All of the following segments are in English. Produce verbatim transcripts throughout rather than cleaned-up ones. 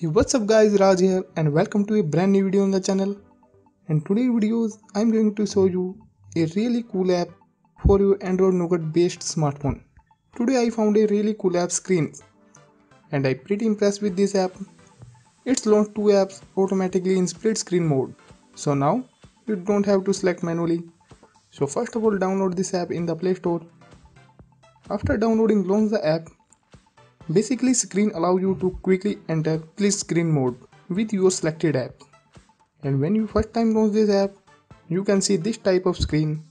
Hey, what's up guys, Raj here and welcome to a brand new video on the channel. In today's videos, I'm going to show you a really cool app for your Android Nougat based smartphone. Today I found a really cool app screen and I'm pretty impressed with this app. It's launched two apps automatically in split screen mode. So now you don't have to select manually. So first of all, download this app in the Play Store. After downloading, launch the app. Basically, screen allows you to quickly enter split screen mode with your selected app. And when you first time launch this app, you can see this type of screen.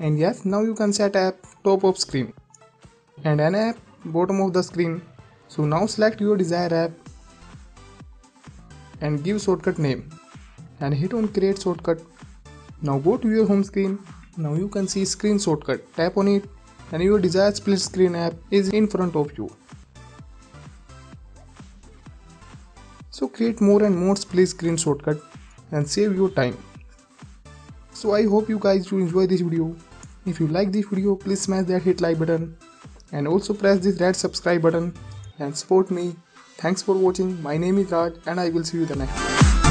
And yes, now you can set app top of screen and an app bottom of the screen. So now select your desired app and give shortcut name and hit on create shortcut. Now go to your home screen. Now you can see screen shortcut. Tap on it and your desired split screen app is in front of you. So create more and more split screen shortcut and save your time. So I hope you guys do enjoy this video. If you like this video, please smash that hit like button and also press this red subscribe button and support me. Thanks for watching. My name is Raj and I will see you the next time.